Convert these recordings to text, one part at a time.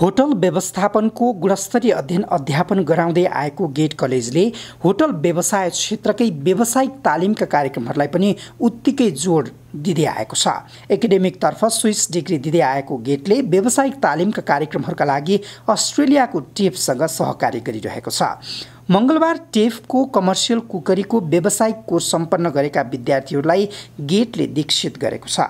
Hotel व्यवस्थापनको गुणस्तरीय अध्ययन अध्यापन गराउँदै आएको गेट कलेजले होटल व्यवसाय क्षेत्रकै व्यावसायिक तालिमका कार्यक्रमहरूलाई पनि उत्तिकै जोड दिँदै आएको छ। एकाडेमिकतर्फ स्विस डिग्री दिँदै आएको गेटले व्यावसायिक तालिमका कार्यक्रमहरूका लागि अस्ट्रेलियाको टेफसँग सहकार्य गरिरहेको छ। मंगलबार टेफको कमर्सियल कुकरीको व्यावसायिक कोर्स सम्पन्न गरेका विद्यार्थीहरूलाई गेटले दीक्षित गरेको छ।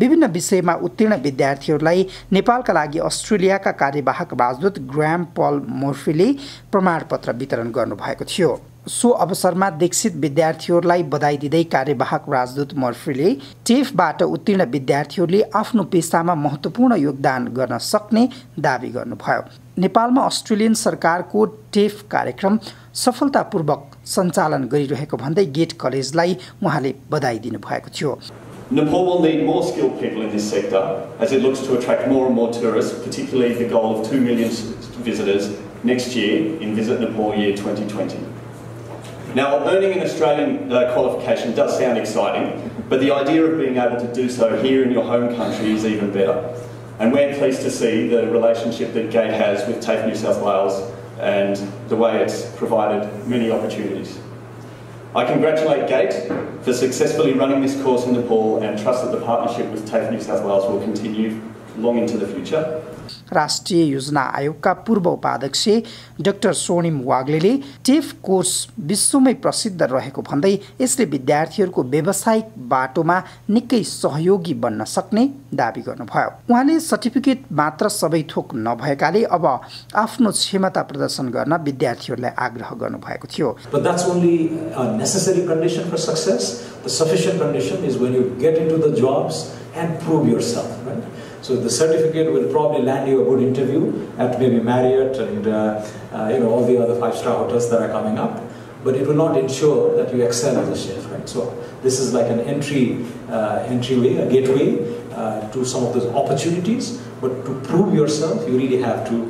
विभिन्न विषयमा उत्तीर्ण विद्यार्थीहरूलाई नेपालका लागि अस्ट्रेलियाका कार्यवाहक राजदूत ग्रेम पल मर्फीले प्रमाणपत्र वितरण गर्नुभएको थियो। सो अवसरमा दीक्षित विद्यार्थीहरूलाई बधाई दिँदै कार्यवाहक राजदूत मर्फीले टेफबाट उत्तीर्ण विद्यार्थीहरूले आफ्नो पेसामा महत्त्वपूर्ण योगदान गर्न सक्ने दावी गर्नुभयो। नेपालमा अस्ट्रेलियन सरकारको टेफ कार्यक्रम सफलतापूर्वक सञ्चालन गरिरहेको भन्दै गेट कलेजलाई उहाँले बधाई दिनुभएको थियो। Nepal will need more skilled people in this sector as it looks to attract more and more tourists, particularly the goal of 2 million visitors next year in Visit Nepal Year 2020. Now, earning an Australian qualification does sound exciting, but the idea of being able to do so here in your home country is even better. And we're pleased to see the relationship that GATE has with TAFE New South Wales and the way it's provided many opportunities. I congratulate GATE for successfully running this course in Nepal and trust that the partnership with TAFE New South Wales will continue long into the future. राष्ट्रिय योजना आयोगका पूर्व उपाध्यक्ष doctor स्वर्णिम वाग्लेले टेफ course विश्वमै प्रसिद्ध रहेको भन्दै यसले विद्यार्थीहरूको व्यावसायिक बाटोमा निकै सहयोगी बन्न सक्ने दावी गर्नुभयो। उहाँले सर्टिफिकेट मात्र सबै थोक नभएकाले अब आफ्नो क्षमता प्रदर्शन गर्न विद्यार्थीहरूलाई आग्रह गर्नुभएको थियो। But that's only a necessary condition for success. The sufficient condition is when you get into the jobs and prove yourself, right? So the certificate will probably land you a good interview at maybe Marriott and all the other five-star hotels that are coming up, but it will not ensure that you excel as a chef, right? So this is like an entryway, a gateway to some of those opportunities, but to prove yourself, you really have to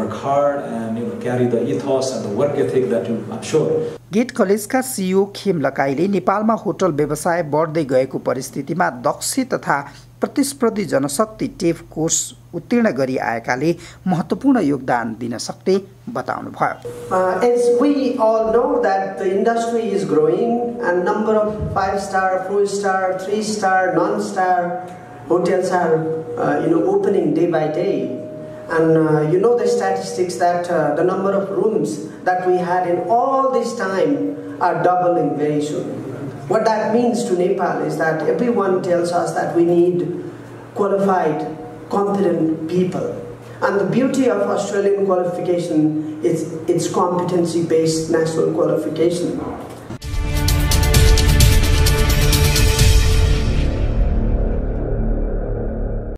work hard and carry the ethos and the work ethic that you I'm sure. Gate कलेजका CEO Khim लकाईले नेपालमा hotel व्यवसाय बढ्दै गएको परिस्थितिमा दक्ष तथा प्रतिस्पर्धी जनशक्ति टेफ course उत्तीर्ण गरी आएकाले महत्त्वपूर्ण योगदान दिन सक्ने बताउनुभयो। As we all know that the industry is growing and number of 5-star, 4-star, 3-star, non-star hotels are opening day by day. And the statistics that the number of rooms that we had in all this time are doubling very soon. What that means to Nepal is that everyone tells us that we need qualified, competent people. And the beauty of Australian qualification is its competency-based national qualification.